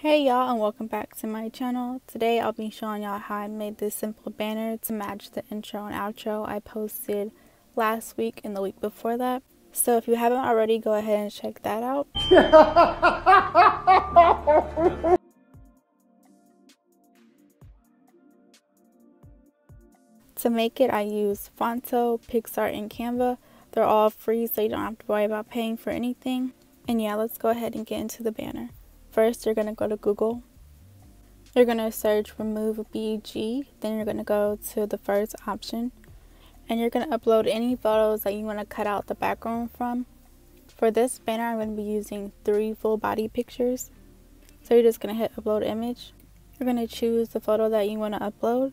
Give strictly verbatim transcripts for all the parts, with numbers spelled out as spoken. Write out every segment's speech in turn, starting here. Hey y'all, and welcome back to my channel. Today I'll be showing y'all how I made this simple banner to match the intro and outro I posted last week and the week before that. So if you haven't already, go ahead and check that out. To make it, I used Phonto, Picsart, and Canva. They're all free, so you don't have to worry about paying for anything. And yeah, let's go ahead and get into the banner. First, you're going to go to Google. You're going to search remove B G. Then you're going to go to the first option. And you're going to upload any photos that you want to cut out the background from. For this banner, I'm going to be using three full body pictures. So you're just going to hit upload image. You're going to choose the photo that you want to upload.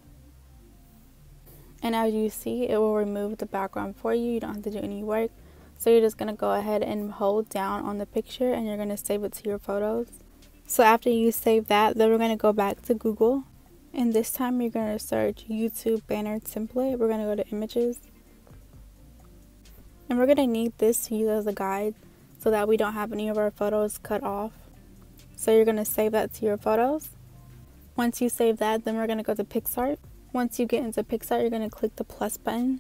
And as you see, it will remove the background for you. You don't have to do any work. So you're just going to go ahead and hold down on the picture, and you're going to save it to your photos. So after you save that, then we're going to go back to Google, and this time you're going to search YouTube banner template. We're going to go to images, and we're going to need this to use as a guide so that we don't have any of our photos cut off. So you're going to save that to your photos. Once you save that, then we're going to go to Picsart. Once you get into Picsart, you're going to click the plus button.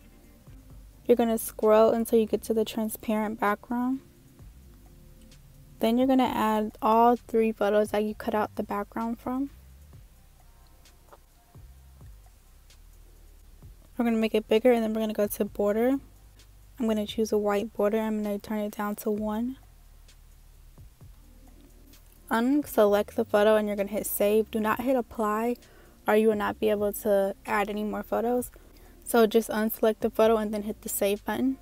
You're going to scroll until you get to the transparent background. Then you're going to add all three photos that you cut out the background from. We're going to make it bigger, and then we're going to go to border. I'm going to choose a white border. I'm going to turn it down to one. Unselect the photo, and you're going to hit save. Do not hit apply, or you will not be able to add any more photos. So just unselect the photo and then hit the save button.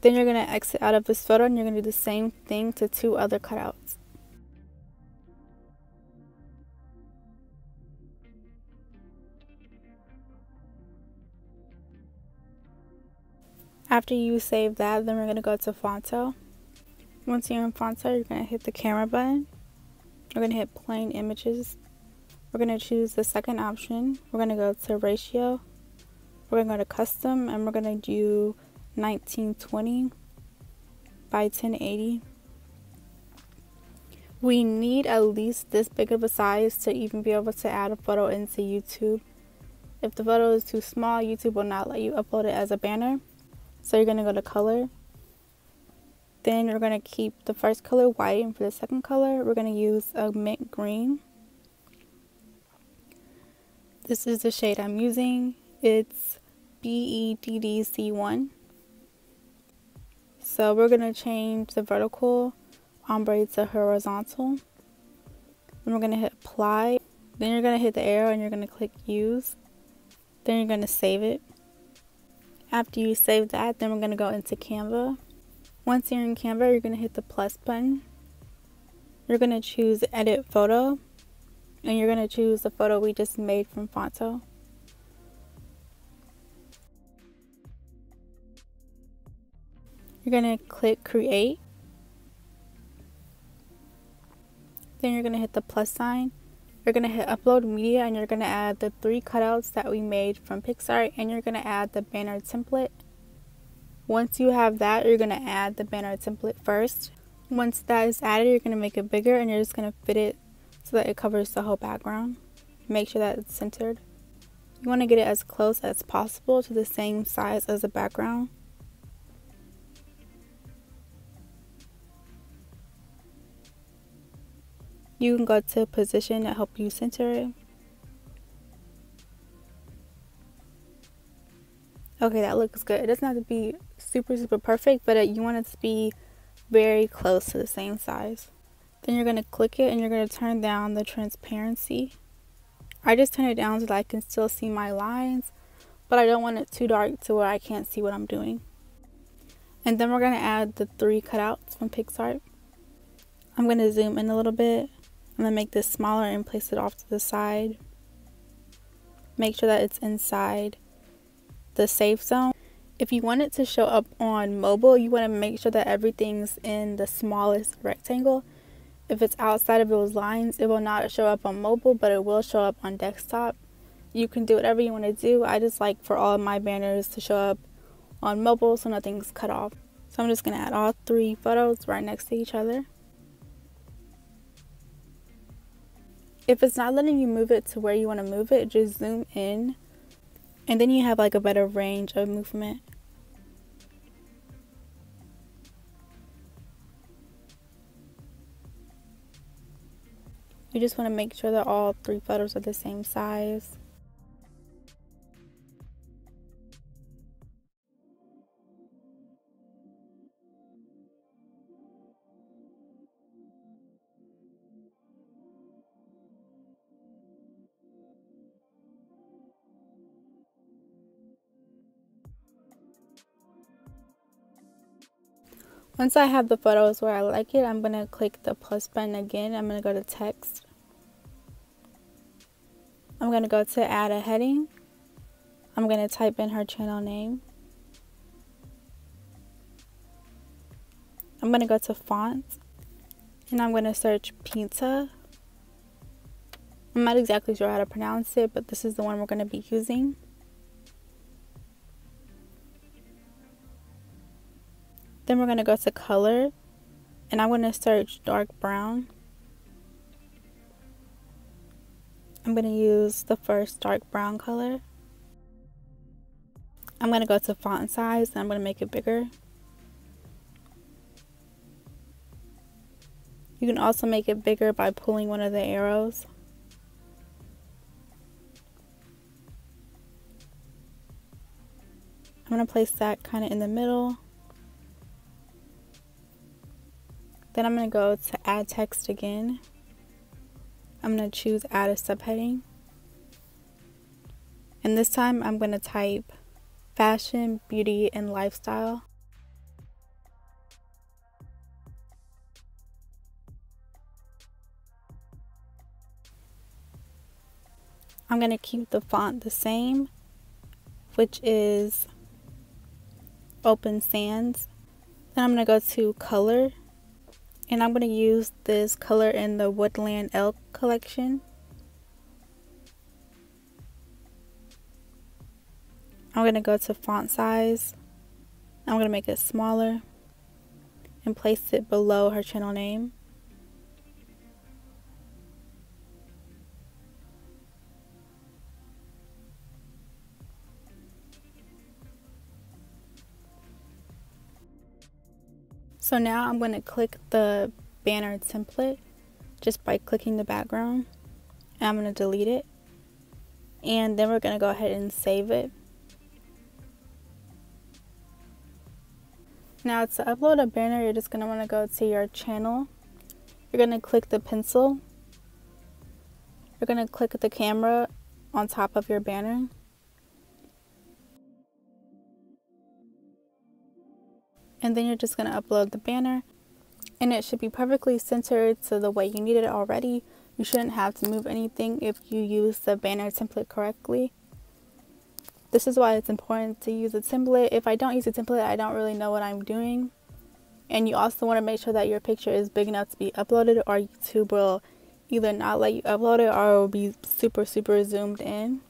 Then you're going to exit out of this photo, and you're going to do the same thing to two other cutouts. After you save that, then we're going to go to Phonto. Once you're in Phonto, you're going to hit the camera button. We're going to hit plain images. We're going to choose the second option. We're going to go to ratio. We're going to go to custom, and we're going to do nineteen twenty by ten eighty. We need at least this big of a size to even be able to add a photo into YouTube. If the photo is too small, YouTube will not let you upload it as a banner. So you're going to go to color. Then we're going to keep the first color white, and for the second color, we're going to use a mint green. This is the shade I'm using. It's B E D D C one. So we're going to change the vertical ombre to horizontal. Then we're going to hit apply. Then you're going to hit the arrow, and you're going to click use. Then you're going to save it. After you save that, then we're going to go into Canva. Once you're in Canva, you're going to hit the plus button. You're going to choose edit photo. And you're going to choose the photo we just made from Phonto. You're going to click create. Then you're going to hit the plus sign. You're going to hit upload media, and you're going to add the three cutouts that we made from Picsart, and you're going to add the banner template. Once you have that, you're going to add the banner template first. Once that is added, you're going to make it bigger, and you're just going to fit it so that it covers the whole background. Make sure that it's centered. You want to get it as close as possible to the same size as the background. You can go to position to help you center it. Okay, that looks good. It doesn't have to be super super perfect, but you want it to be very close to the same size. Then you're going to click it, and you're going to turn down the transparency. I just turn it down so that I can still see my lines, but I don't want it too dark to where I can't see what I'm doing. And then we're going to add the three cutouts from Picsart. I'm going to zoom in a little bit. I'm going to make this smaller and place it off to the side. Make sure that it's inside the safe zone. If you want it to show up on mobile, you want to make sure that everything's in the smallest rectangle. If it's outside of those lines, it will not show up on mobile, but it will show up on desktop. You can do whatever you want to do. I just like for all of my banners to show up on mobile so nothing's cut off. So I'm just going to add all three photos right next to each other. If it's not letting you move it to where you want to move it, just zoom in, and then you have like a better range of movement. You just want to make sure that all three photos are the same size. Once I have the photos where I like it, I'm going to click the plus button again. I'm going to go to text. I'm going to go to add a heading. I'm going to type in her channel name. I'm going to go to font, and I'm going to search Pinta. I'm not exactly sure how to pronounce it, but this is the one we're going to be using. Then we're going to go to color, and I'm going to search dark brown. I'm going to use the first dark brown color. I'm going to go to font size, and I'm going to make it bigger. You can also make it bigger by pulling one of the arrows. I'm going to place that kind of in the middle. Then I'm going to go to add text again. I'm going to choose add a subheading. And this time I'm going to type fashion, beauty, and lifestyle. I'm going to keep the font the same, which is Open Sans. Then I'm going to go to color. And I'm going to use this color in the Woodland Elk collection. I'm going to go to font size. I'm going to make it smaller and place it below her channel name. So now I'm going to click the banner template just by clicking the background, and I'm going to delete it, and then we're going to go ahead and save it. Now to upload a banner, you're just going to want to go to your channel. You're going to click the pencil. You're going to click the camera on top of your banner. And then you're just going to upload the banner, and it should be perfectly centered to the way you need it already. You shouldn't have to move anything if you use the banner template correctly. This is why it's important to use a template. If I don't use a template, I don't really know what I'm doing. And you also want to make sure that your picture is big enough to be uploaded, or YouTube will either not let you upload it or it will be super, super zoomed in.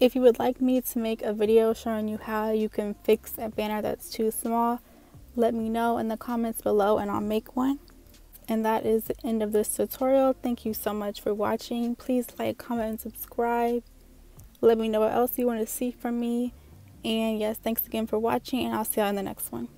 If you would like me to make a video showing you how you can fix a banner that's too small, let me know in the comments below and I'll make one. And that is the end of this tutorial. Thank you so much for watching. Please like, comment, and subscribe. Let me know what else you want to see from me. And yes, thanks again for watching, and I'll see y'all in the next one.